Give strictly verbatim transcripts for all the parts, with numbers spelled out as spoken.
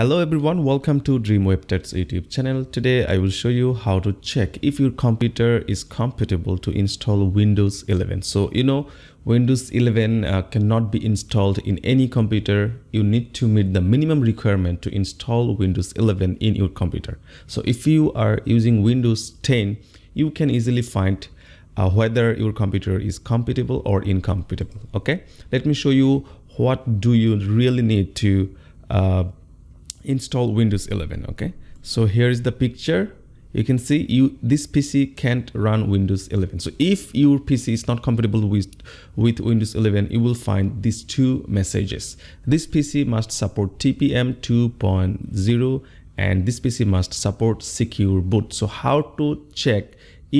Hello everyone, welcome to DreamWebTuts YouTube channel. Today I will show you how to check if your computer is compatible to install Windows eleven. So you know Windows eleven uh, cannot be installed in any computer. You need to meet the minimum requirement to install Windows eleven in your computer. So if you are using Windows ten, you can easily find uh, whether your computer is compatible or incompatible. Okay, let me show you what do you really need to uh, install Windows eleven. Okay, so here is the picture. You can see you this P C can't run Windows eleven. So if your P C is not compatible with with Windows eleven, you will find these two messages: this P C must support T P M two point zero and this P C must support secure boot. So how to check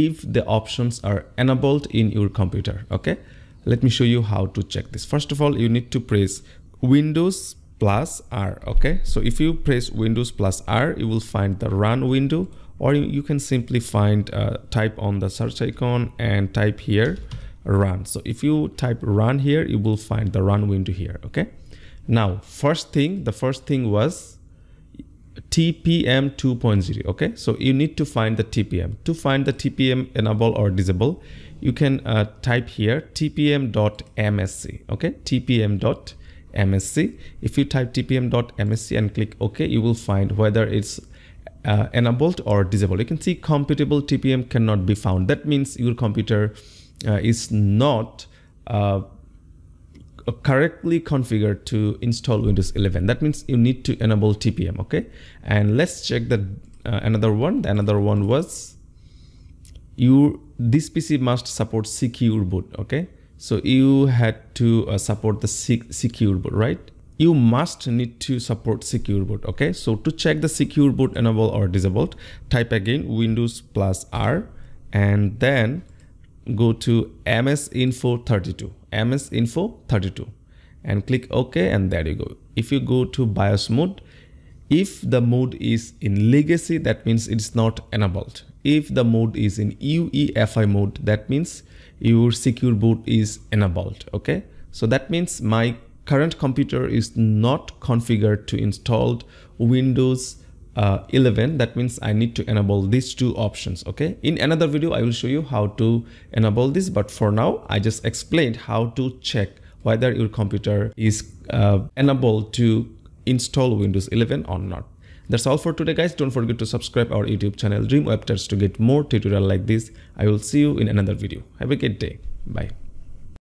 if the options are enabled in your computer? Okay, let me show you how to check this. First of all, you need to press Windows plus R. Okay, so if you press Windows plus R, you will find the run window, or you can simply find uh, type on the search icon and type here run. So if you type run here, you will find the run window here. Okay, now first thing the first thing was T P M two point zero. Okay, so you need to find the T P M. To find the T P M enable or disable, you can uh, type here T P M dot M S C. okay, T P M dot M S C. If you type T P M dot M S C and click OK, you will find whether it's uh, enabled or disabled. You can see compatible T P M cannot be found. That means your computer uh, is not uh, correctly configured to install Windows eleven. That means you need to enable T P M. Okay, and let's check the uh, another one. The another one was you this P C must support secure boot. Okay, so you had to uh, support the secure boot, right? You must need to support secure boot. Okay, so to check the secure boot enable or disabled, type again Windows plus R and then go to M S info thirty-two, M S info thirty-two, and click OK, and there you go. If you go to BIOS mode, if the mode is in legacy, that means it's not enabled. If the mode is in U E F I mode, that means your secure boot is enabled. Okay, so that means my current computer is not configured to install Windows eleven. That means I need to enable these two options. Okay, in another video I will show you how to enable this, but for now I just explained how to check whether your computer is uh, enabled to install Windows eleven or not. That's all for today, guys. Don't forget to subscribe our YouTube channel DreamWebters to get more tutorial like this. I will see you in another video. Have a great day. Bye.